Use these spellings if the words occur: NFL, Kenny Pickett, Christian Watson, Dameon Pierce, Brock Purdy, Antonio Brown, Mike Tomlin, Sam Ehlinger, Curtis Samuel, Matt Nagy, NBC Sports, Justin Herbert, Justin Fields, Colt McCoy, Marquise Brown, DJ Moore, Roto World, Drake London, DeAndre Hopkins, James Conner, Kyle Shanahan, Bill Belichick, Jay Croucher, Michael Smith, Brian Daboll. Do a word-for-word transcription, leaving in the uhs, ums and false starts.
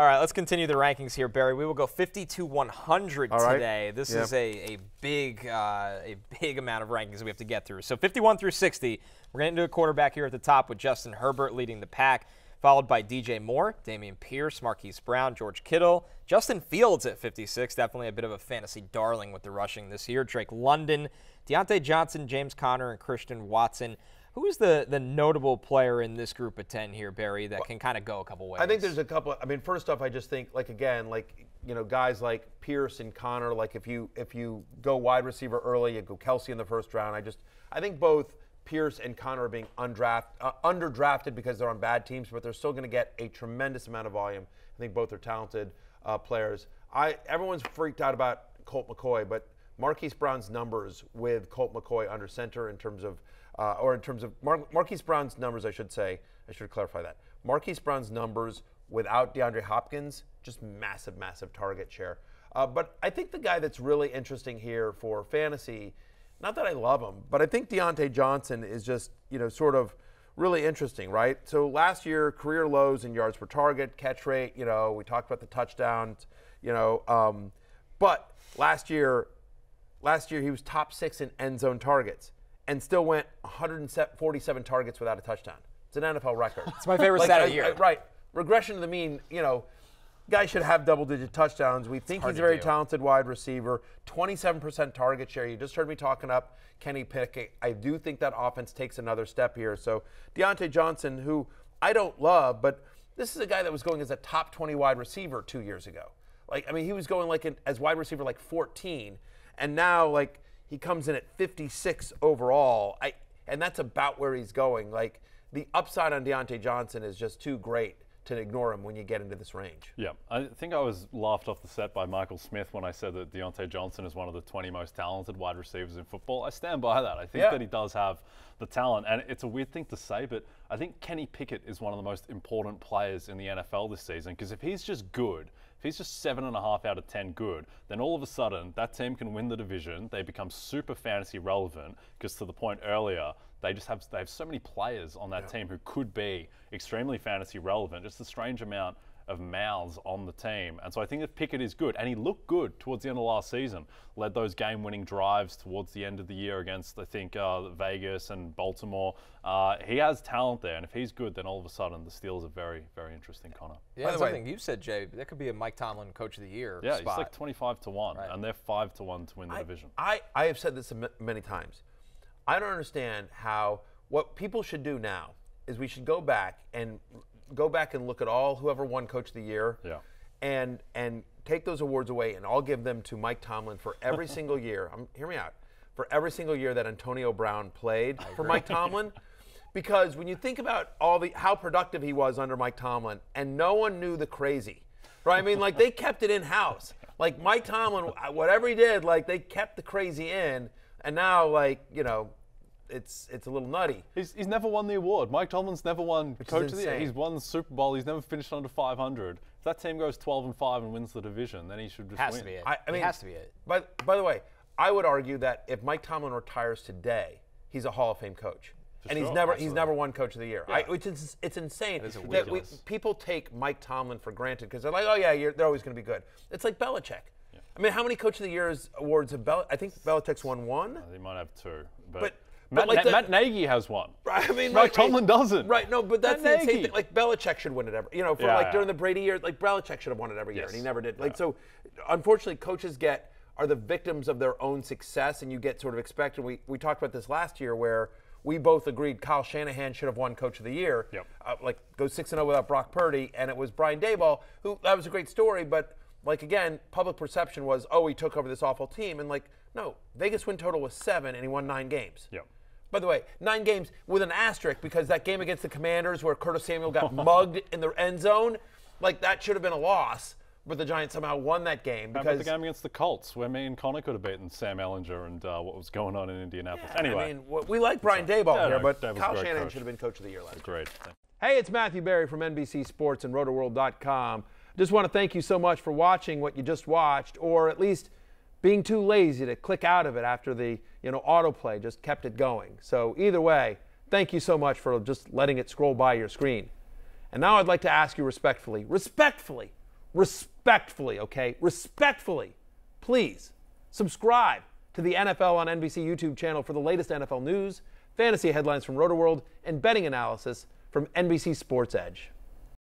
All right, let's continue the rankings here, Barry. We will go fifty to one hundred all today. Right. This yep. is a, a big uh, a big amount of rankings we have to get through. So fifty-one through sixty, we're going to do a quarterback here at the top with Justin Herbert leading the pack, followed by D J Moore, Dameon Pierce, Marquise Brown, George Kittle, Justin Fields at fifty-six, definitely a bit of a fantasy darling with the rushing this year, Drake London, Diontae Johnson, James Conner, and Christian Watson. Who is the, the notable player in this group of ten here, Barry, that can kind of go a couple ways? I think there's a couple. I mean, first off, I just think, like, again, like, you know, guys like Pierce and Connor, like if you if you go wide receiver early, you go Kelsey in the first round. I just I think both Pierce and Connor are being undraft, uh, underdrafted because they're on bad teams, but they're still going to get a tremendous amount of volume. I think both are talented uh, players. I everyone's freaked out about Colt McCoy, but Marquise Brown's numbers with Colt McCoy under center in terms of Uh, or in terms of Mar Marquise Brown's numbers, I should say, I should clarify that. Marquise Brown's numbers without DeAndre Hopkins, just massive, massive target share. Uh, but I think the guy that's really interesting here for fantasy, not that I love him, but I think Diontae Johnson is just, you know, sort of really interesting, right? So last year, career lows in yards per target, catch rate, you know, we talked about the touchdowns, you know, um, but last year, last year he was top six in end zone targets. And still went one hundred forty-seven targets without a touchdown. It's an N F L record. It's my favorite like, stat of the year. I, right. Regression to the mean, you know, guy should have double-digit touchdowns. We think he's a very do. talented wide receiver. twenty-seven percent target share. You just heard me talking up Kenny Pickett. I do think that offense takes another step here. So Diontae Johnson, who I don't love, but this is a guy that was going as a top twenty wide receiver two years ago. Like, I mean, he was going like an, as wide receiver like fourteen, and now like – he comes in at fifty-six overall, I, and that's about where he's going. Like, the upside on Diontae Johnson is just too great to ignore him when you get into this range. Yeah, I think I was laughed off the set by Michael Smith when I said that Diontae Johnson is one of the twenty most talented wide receivers in football. I stand by that. I think yeah. that he does have the talent, and it's a weird thing to say, but I think Kenny Pickett is one of the most important players in the N F L this season, because if he's just good, if he's just seven and a half out of ten good, then all of a sudden that team can win the division. They become super fantasy relevant because, to the point earlier, they just have they have so many players on that yeah. team who could be extremely fantasy relevant. Just a strange amount of mouths on the team. And so I think that Pickett is good, and he looked good towards the end of last season. Led those game-winning drives towards the end of the year against, I think, uh, Vegas and Baltimore. Uh, he has talent there, and if he's good, then all of a sudden the Steelers are very, very interesting, Connor. Yeah, by the something way, you said, Jay, that could be a Mike Tomlin Coach of the Year yeah, spot. Yeah, he's like twenty-five to one, right. and they're five to one to win the I, division. I, I have said this many times. I don't understand how what people should do now is we should go back and go back and look at all whoever won Coach of the Year yeah. and and take those awards away, and I'll give them to Mike Tomlin for every single year. Um, hear me out. For every single year that Antonio Brown played I for agree. Mike Tomlin. Because when you think about all the how productive he was under Mike Tomlin, and no one knew the crazy. Right? I mean, like, they kept it in-house. Like, Mike Tomlin, whatever he did, like, they kept the crazy in, and now, like, you know, It's it's a little nutty. He's, he's never won the award. Mike Tomlin's never won Which Coach of the Year. He's won the Super Bowl. He's never finished under five hundred. If that team goes twelve and five and wins the division, then he should just has win. To be it. I, I mean, it has to be it. By, by the way, I would argue that if Mike Tomlin retires today, he's a Hall of Fame coach. For and sure. he's never Absolutely. he's never won Coach of the Year. Yeah. I, it's, it's insane it that we, people take Mike Tomlin for granted because they're like, oh, yeah, you're, they're always going to be good. It's like Belichick. Yeah. I mean, how many Coach of the Year's awards have Belichick? I think Belichick's won one. He might have two. But... but Matt, like Na the, Matt Nagy has one. Right, I mean, Mike right, Tomlin doesn't. Right, no, but that's Matt the same thing. Like, Belichick should win it every, you know, for yeah, like yeah. during the Brady years, like Belichick should have won it every yes. year, and he never did. Like yeah. so, unfortunately, coaches get are the victims of their own success, and you get sort of expected. We we talked about this last year where we both agreed Kyle Shanahan should have won Coach of the Year. Yep. Uh, like go six and zero without Brock Purdy, and it was Brian Daboll who that was a great story, but like again, public perception was oh he took over this awful team, and like no, Vegas win total was seven, and he won nine games. Yep. By the way, nine games with an asterisk because that game against the Commanders where Curtis Samuel got mugged in the end zone, like that should have been a loss, but the Giants somehow won that game. Because the game against the Colts where me and Connor could have beaten Sam Ehlinger and uh, what was going on in Indianapolis. Yeah, anyway, I mean, we like Brian Daboll yeah, here, no, but Daboll's Kyle Shanahan coach. should have been Coach of the Year last year. Great. Hey, it's Matthew Berry from N B C Sports and roto world dot com. Just want to thank you so much for watching what you just watched, or at least being too lazy to click out of it after the you know autoplay just kept it going. So either way, thank you so much for just letting it scroll by your screen. And now I'd like to ask you respectfully, respectfully, respectfully, okay, respectfully, please subscribe to the N F L on N B C YouTube channel for the latest N F L news, fantasy headlines from Roto World, and betting analysis from N B C Sports Edge.